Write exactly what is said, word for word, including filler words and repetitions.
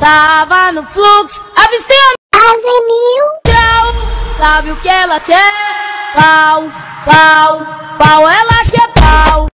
Tava no fluxo, avistando Azemil. Grau, sabe o que ela quer? Pau, pau, pau, ela quer pau.